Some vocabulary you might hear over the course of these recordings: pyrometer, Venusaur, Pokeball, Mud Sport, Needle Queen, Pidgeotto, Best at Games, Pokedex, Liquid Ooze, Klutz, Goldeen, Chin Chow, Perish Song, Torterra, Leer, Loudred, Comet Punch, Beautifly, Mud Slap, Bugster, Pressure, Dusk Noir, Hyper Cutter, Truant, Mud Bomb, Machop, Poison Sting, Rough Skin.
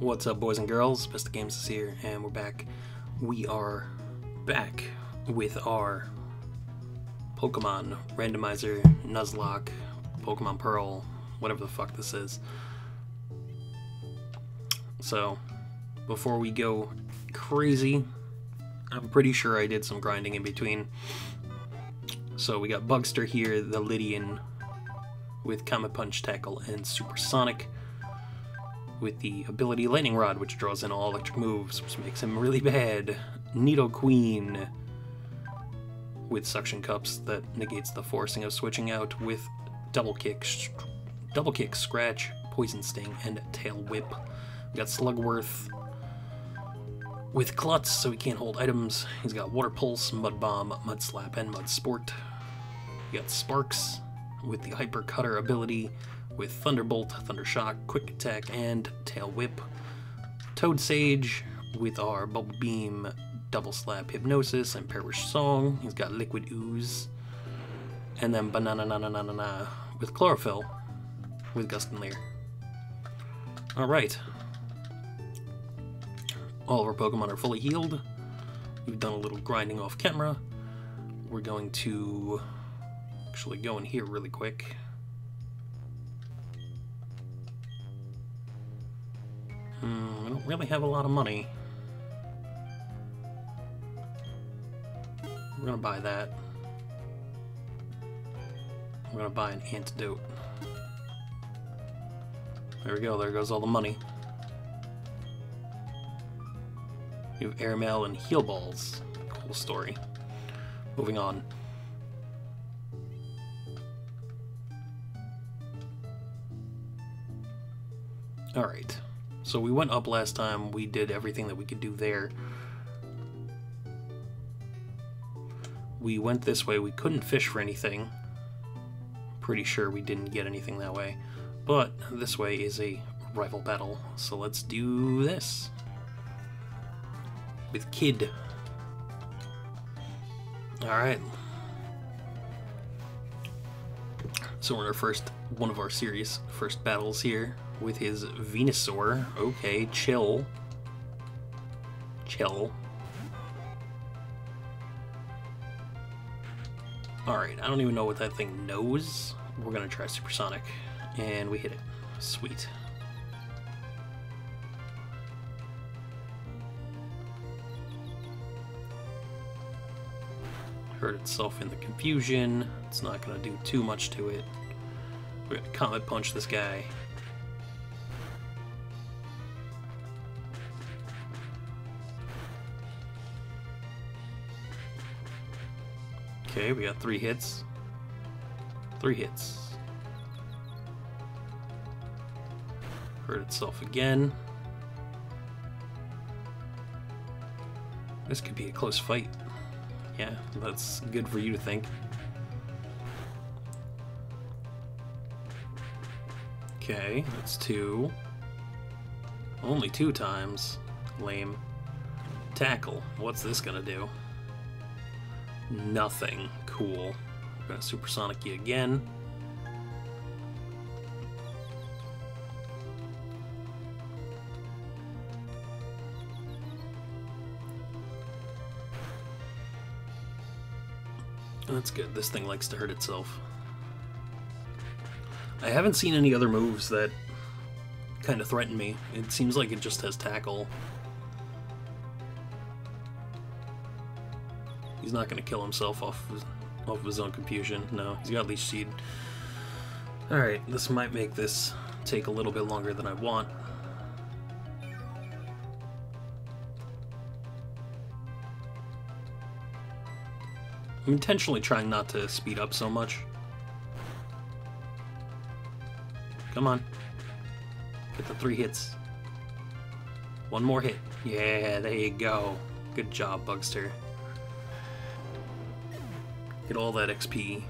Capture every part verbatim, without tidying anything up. What's up, boys and girls? Best at Games is here, and we're back. We are back with our Pokemon Randomizer, Nuzlocke, Pokemon Pearl, whatever the fuck this is. So, before we go crazy, I'm pretty sure I did some grinding in between. So we got Bugster here, the Lydian with Comet Punch, Tackle, and Supersonic, with the ability Lightning Rod, which draws in all electric moves, which makes him really bad. Needle Queen with Suction Cups that negates the forcing of switching out, with Double Kick, Double Kick, Scratch, Poison Sting, and Tail Whip. We got Slugworth with Klutz, so he can't hold items. He's got Water Pulse, Mud Bomb, Mud Slap, and Mud Sport. We got Sparks with the Hyper Cutter ability, with Thunderbolt, Thunder Shock, Quick Attack, and Tail Whip. Toad Sage with our Bubble Beam, Double Slap, Hypnosis, and Perish Song. He's got Liquid Ooze. And then Banana na na na na na with Chlorophyll, with Gust and Leer. Alright. All of our Pokemon are fully healed. We've done a little grinding off camera. We're going to actually go in here really quick. Hmm, I don't really have a lot of money. We're gonna buy that. We're gonna buy an antidote. There we go, there goes all the money. We have airmail and heal balls. Cool story. Moving on. Alright. So we went up last time, we did everything that we could do there. We went this way, we couldn't fish for anything. Pretty sure we didn't get anything that way. But this way is a rival battle, so let's do this. With Kid. Alright. So we're in our first, one of our series first battles here, with his Venusaur. Okay, chill. Chill. Alright, I don't even know what that thing knows. We're gonna try Supersonic. And we hit it. Sweet. Hurt itself in the confusion. It's not gonna do too much to it. We're gonna Comet Punch this guy. Okay, we got three hits. Three hits. Hurt itself again. This could be a close fight. Yeah, that's good for you to think. Okay, that's two. Only two times. Lame. Tackle. What's this gonna do? Nothing. Cool. We're gonna Supersonic you again. That's good. This thing likes to hurt itself. I haven't seen any other moves that kind of threaten me. It seems like it just has tackle. He's not going to kill himself off of, his, off of his own confusion. No, he's got Leech Seed. Alright, this might make this take a little bit longer than I want. I'm intentionally trying not to speed up so much. Come on. Get the three hits. One more hit. Yeah, there you go. Good job, Bugster. Get all that X P.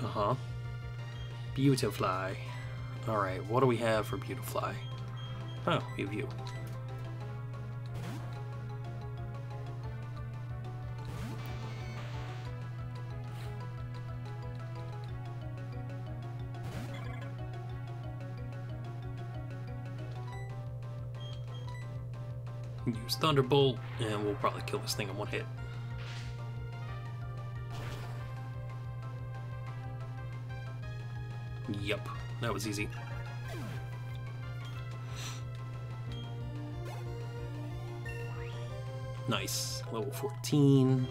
Uh-huh. Beautifly. Alright, what do we have for Beautifly? Oh, we have you. Use Thunderbolt, and we'll probably kill this thing in one hit. Yep, that was easy. Nice. Level fourteen.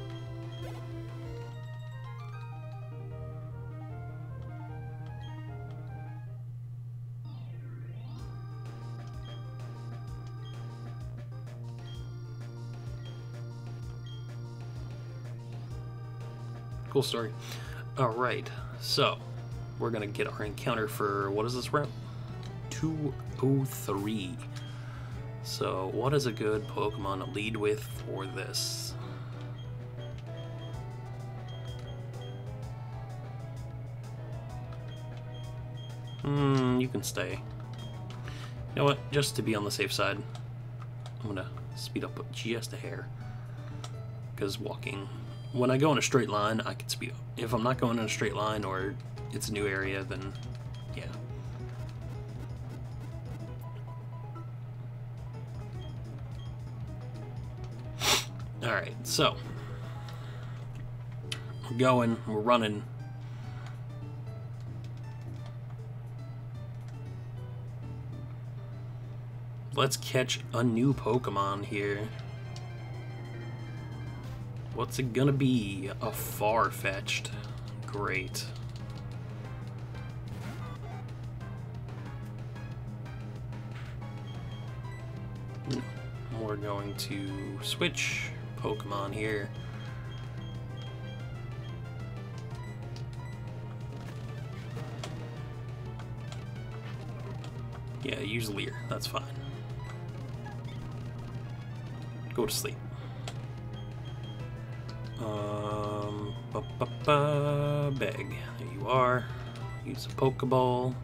Cool story. Alright, so we're gonna get our encounter for, what is this round? two oh three. So what is a good Pokemon to lead with for this? Hmm, you can stay. You know what, just to be on the safe side, I'm gonna speed up just a hair. Because walking, when I go in a straight line, I can speed up. If I'm not going in a straight line or it's a new area, then yeah. Alright, so we're going, we're running. Let's catch a new Pokemon here. What's it gonna be? A Farfetch'd. Great. We're going to switch Pokemon here. Yeah, use Leer, that's fine. Go to sleep. Um, ba ba ba, bag. There you are. Use a Pokeball.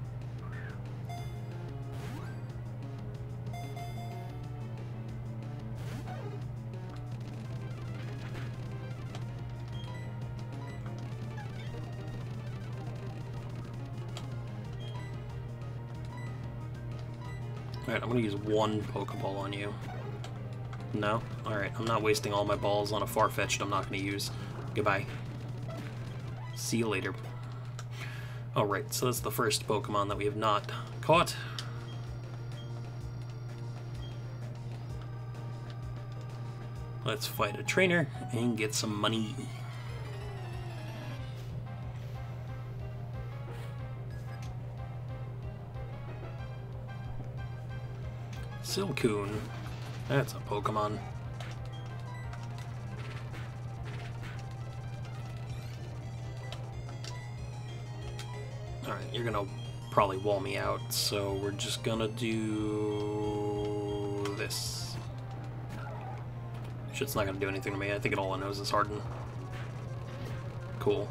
Alright, I'm gonna use one Pokeball on you. No? Alright, I'm not wasting all my balls on a Farfetch'd I'm not going to use. Goodbye. See you later. Alright, so that's the first Pokemon that we have not caught. Let's fight a trainer and get some money. Silcoon. That's a Pokemon. Alright, you're gonna probably wall me out, so we're just gonna do this. Shit's not gonna do anything to me. I think it all I know is harden. Cool.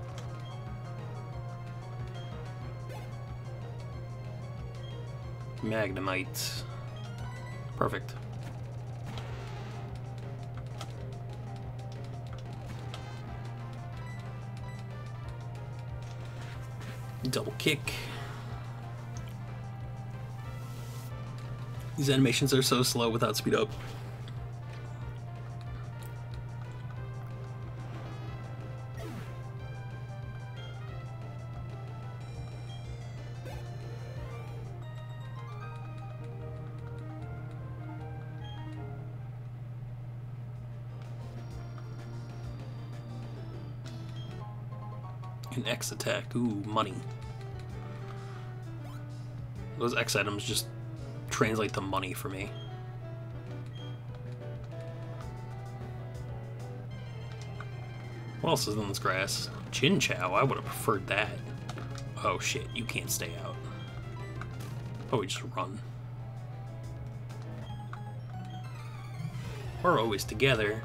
Magnemite. Perfect. Double kick. These animations are so slow without speed up. An X attack. Ooh, money. Those X items just translate to money for me. What else is in this grass? Chin Chow, I would have preferred that. Oh shit, you can't stay out. Oh, we just run. We're always together.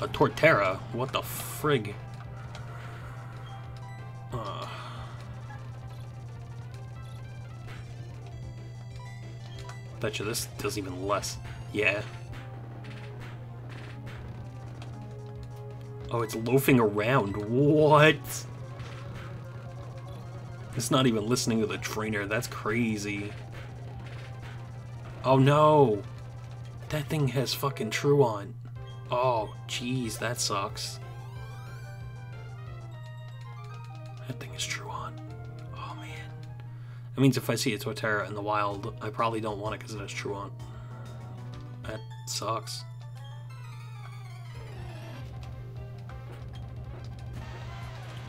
A Torterra, what the frig? Bet you this does even less. Yeah. Oh, it's loafing around. What? It's not even listening to the trainer. That's crazy. Oh no. That thing has fucking Truant. Oh, jeez, that sucks. That thing is Truant. Oh, man. That means if I see a Torterra in the wild, I probably don't want it because it has Truant. That sucks.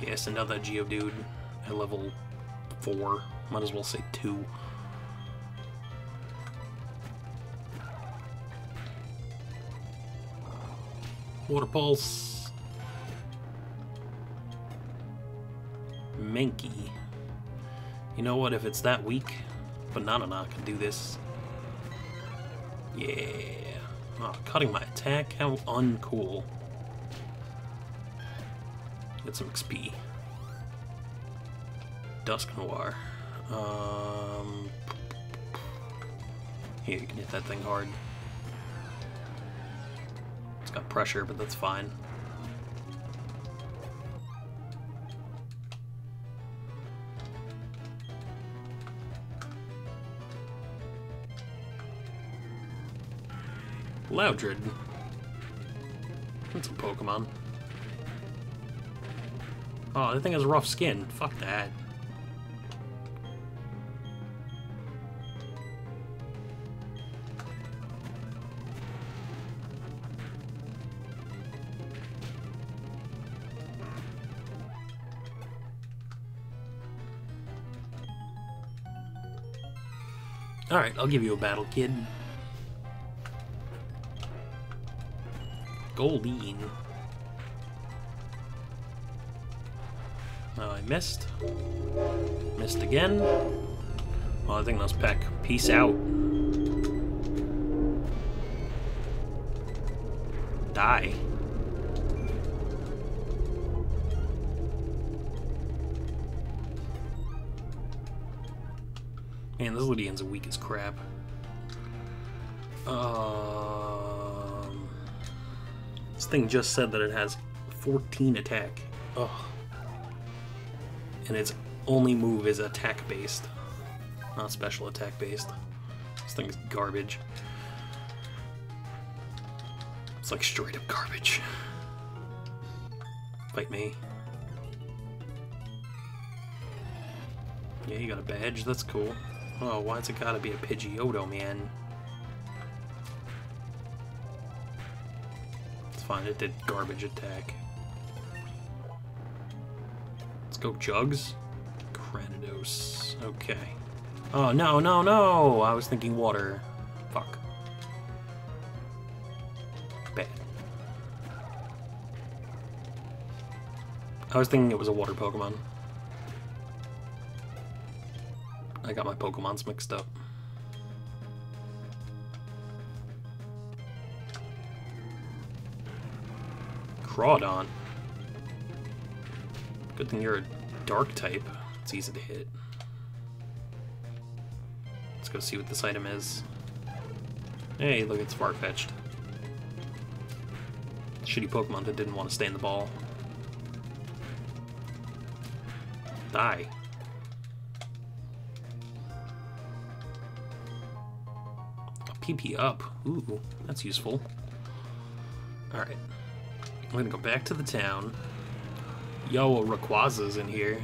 Yes, another Geodude at level four. Might as well say two. Water Pulse. Mankey. You know what, if it's that weak, Bananana can do this. Yeah. Oh, cutting my attack? How uncool. Get some X P. Dusk Noir. Um, here, you can hit that thing hard. It's got pressure, but that's fine. Loudred. That's a Pokemon. Oh, that thing has a rough skin. Fuck that. Alright, I'll give you a battle, kid. Goldeen. Oh, I missed. Missed again. Well, I think that's Peck. Peace out. Die. Man, this Lydian's weak as crap. Um, this thing just said that it has fourteen attack. Ugh. And its only move is attack-based. Not special attack-based. This thing is garbage. It's like straight-up garbage. Fight me. Yeah, you got a badge. That's cool. Oh, why's it gotta be a Pidgeotto, man? It's fine. It did garbage attack. Let's go, Jugs. Cranidos. Okay. Oh, no, no, no! I was thinking water. Fuck. Bad. I was thinking it was a water Pokemon. I got my Pokemons mixed up. Crawdon. Good thing you're a dark type. It's easy to hit. Let's go see what this item is. Hey, look, it's Farfetch'd. Shitty Pokemon that didn't want to stay in the ball. Die. P P up. Ooh, that's useful. Alright. I'm gonna go back to the town. Yo, a Rayquaza's in here.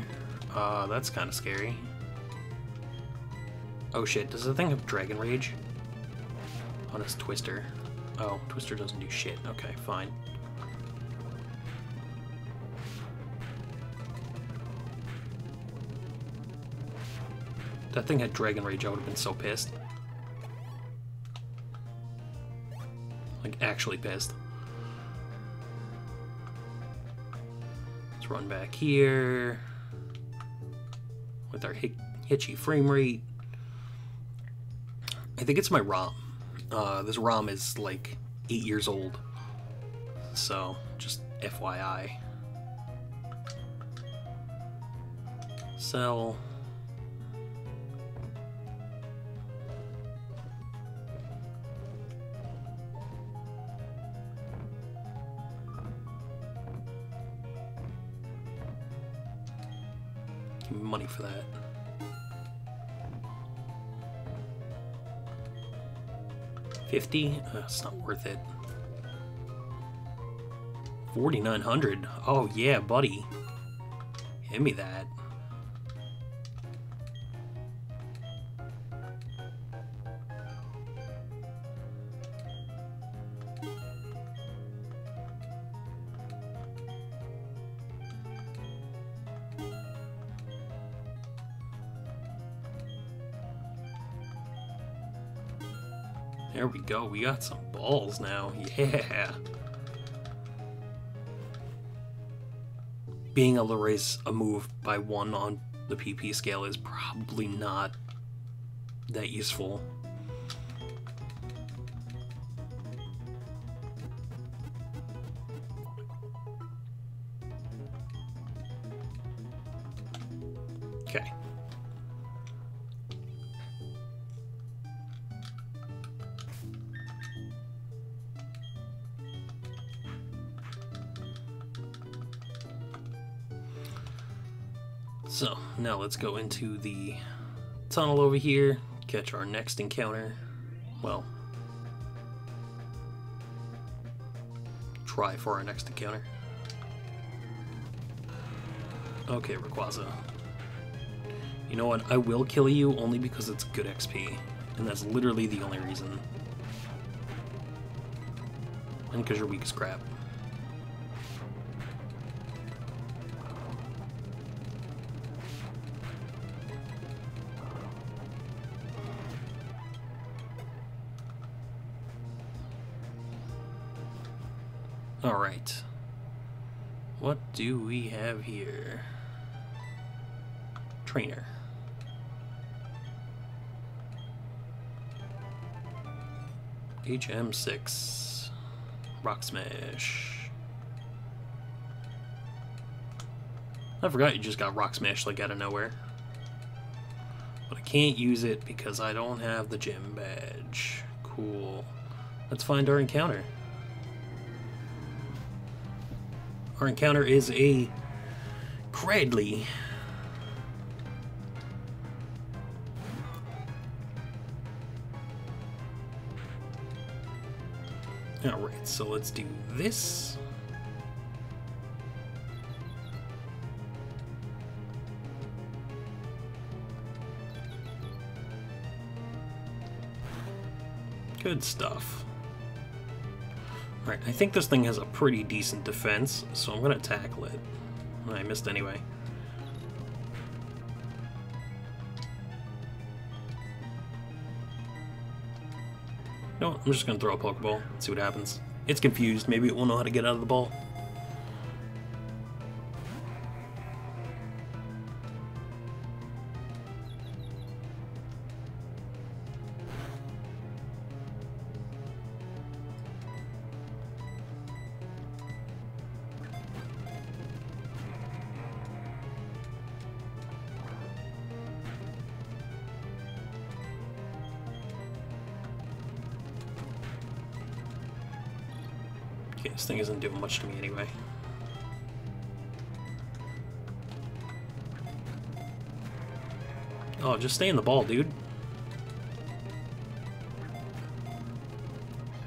Uh, that's kinda scary. Oh shit, does the thing have Dragon Rage? Oh, that's Twister. Oh, Twister doesn't do shit. Okay, fine. If that thing had Dragon Rage, I would've been so pissed. Actually pissed. Let's run back here with our hitchy frame rate. I think it's my ROM. Uh, this ROM is like eight years old, so just F Y I. Sell. Money for that. fifty? Uh, it's not worth it. forty-nine hundred. Oh yeah, buddy. Hand me that. There we go, we got some balls now, yeah! Being able to raise a move by one on the P P scale is probably not that useful. Okay. So, now let's go into the tunnel over here, catch our next encounter. Well, try for our next encounter. Okay, Rayquaza. You know what? I will kill you only because it's good X P, and that's literally the only reason. And because you're weak as crap. Alright, what do we have here? Trainer. H M six. Rock Smash. I forgot you just got Rock Smash like out of nowhere. But I can't use it because I don't have the gym badge. Cool. Let's find our encounter. Our encounter is a Cradley. Alright, so let's do this. Good stuff. Alright, I think this thing has a pretty decent defense, so I'm gonna tackle it. I missed anyway. No, I'm just gonna throw a Pokeball, see what happens. It's confused, maybe it won't know how to get out of the ball. Okay, this thing isn't doing much to me anyway. Oh, just stay in the ball, dude.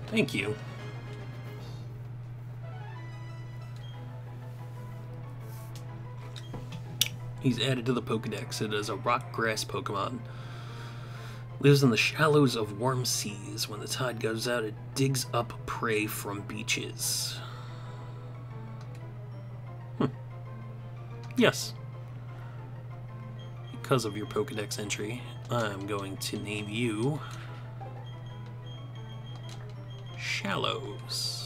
Thank you. He's added to the Pokedex. It is a rock grass Pokemon. Lives in the shallows of warm seas. When the tide goes out, it digs up prey from beaches. Hmm. Yes. Because of your Pokedex entry, I'm going to name you Shallows.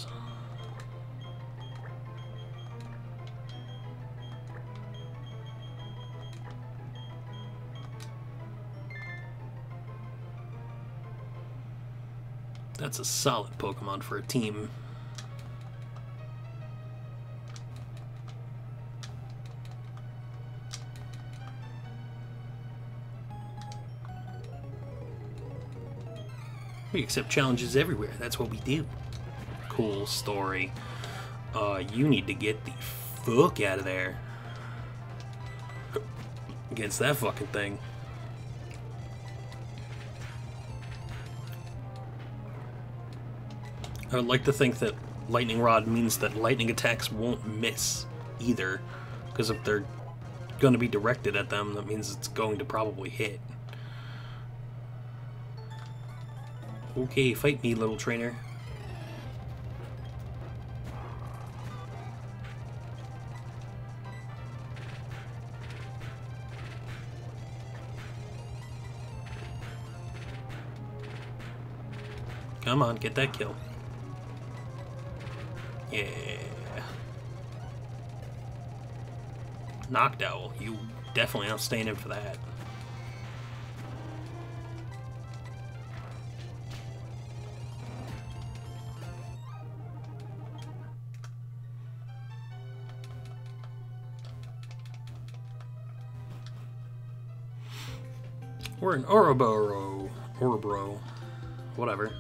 That's a solid Pokemon for a team. We accept challenges everywhere. That's what we do. Cool story. Uh, you need to get the fuck out of there. Against that fucking thing. I would like to think that Lightning Rod means that lightning attacks won't miss either, because if they're going to be directed at them, that means it's going to probably hit. Okay, fight me, little trainer. Come on, get that kill. Yeah. Knocked Owl, you definitely aren't staying in for that. We're an Ouroboro, Ouroboro, whatever.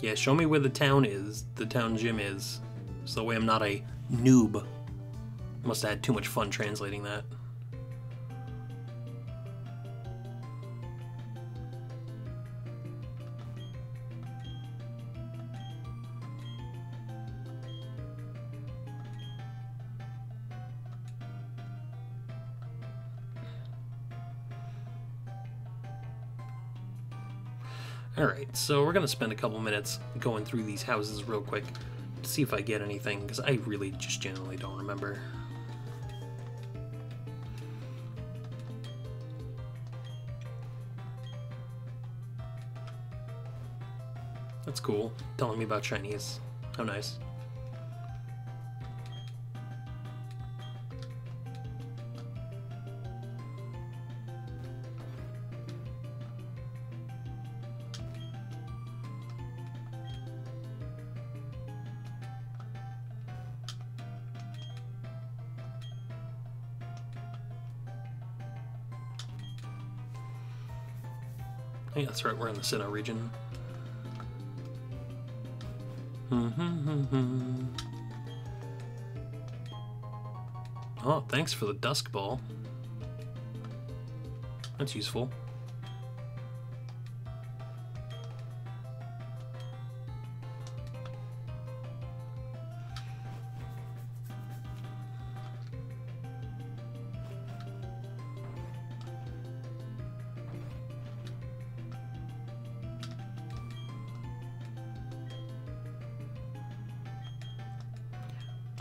Yeah, show me where the town is, the town gym is, so that way I'm not a noob. Must have had too much fun translating that. Alright, so we're going to spend a couple minutes going through these houses real quick to see if I get anything, because I really just generally don't remember. That's cool, telling me about shinies. How nice. Yeah, that's right, we're in the Sinnoh region. Oh, thanks for the Dusk Ball. That's useful.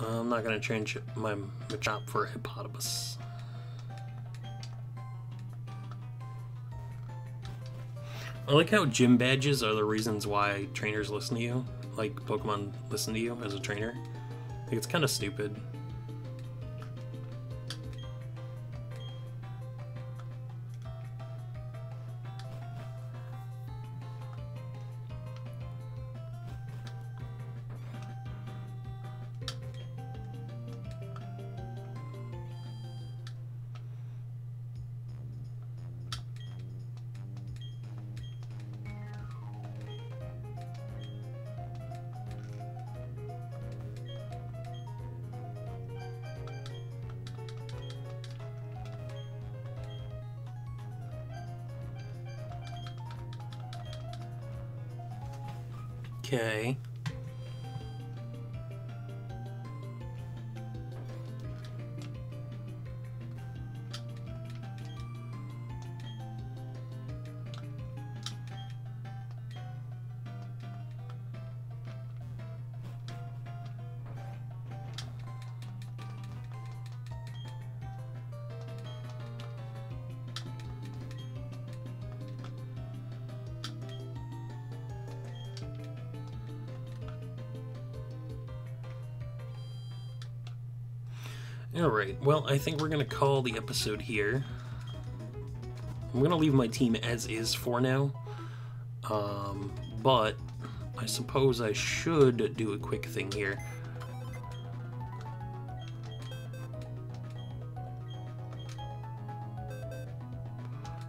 I'm not going to change my Machop for a Hippopotamus. I like how gym badges are the reasons why trainers listen to you, like Pokemon listen to you as a trainer. Like, it's kind of stupid. Okay. Alright, well, I think we're going to call the episode here. I'm going to leave my team as is for now, um, but I suppose I should do a quick thing here.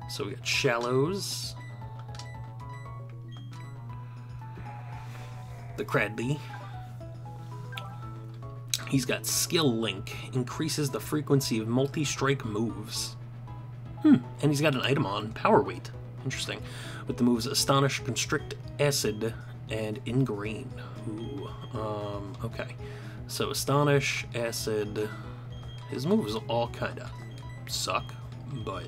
So we got Shallows, the Cradley. He's got Skill Link, increases the frequency of multi-strike moves. Hmm, and he's got an item on, Power Weight. Interesting. With the moves Astonish, Constrict, Acid, and Ingrain. Ooh. Um, okay. So Astonish, Acid. His moves all kind of suck, but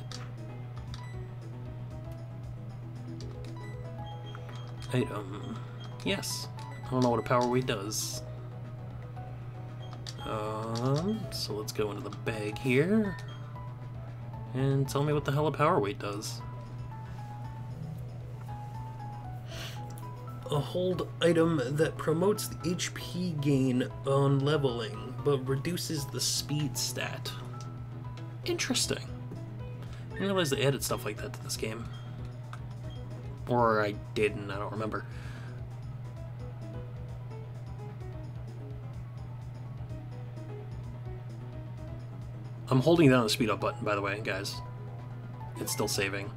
item. Yes. I don't know what a power weight does. Um, so let's go into the bag here. And tell me what the hell a power weight does. A hold item that promotes the H P gain on leveling, but reduces the speed stat. Interesting. I didn't realize they added stuff like that to this game. Or I didn't, I don't remember. I'm holding down the speed up button, by the way, guys. It's still saving.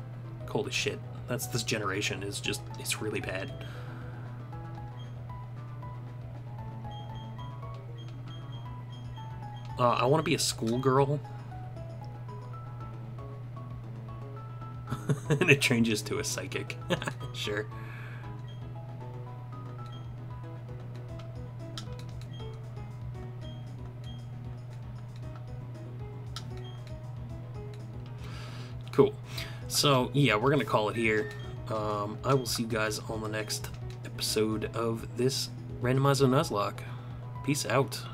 Holy shit. That's this generation is just, it's really bad. Uh, I want to be a schoolgirl. And it changes to a psychic. Sure. Cool. So, yeah, we're going to call it here. Um, I will see you guys on the next episode of this Randomizer Nuzlocke. Peace out.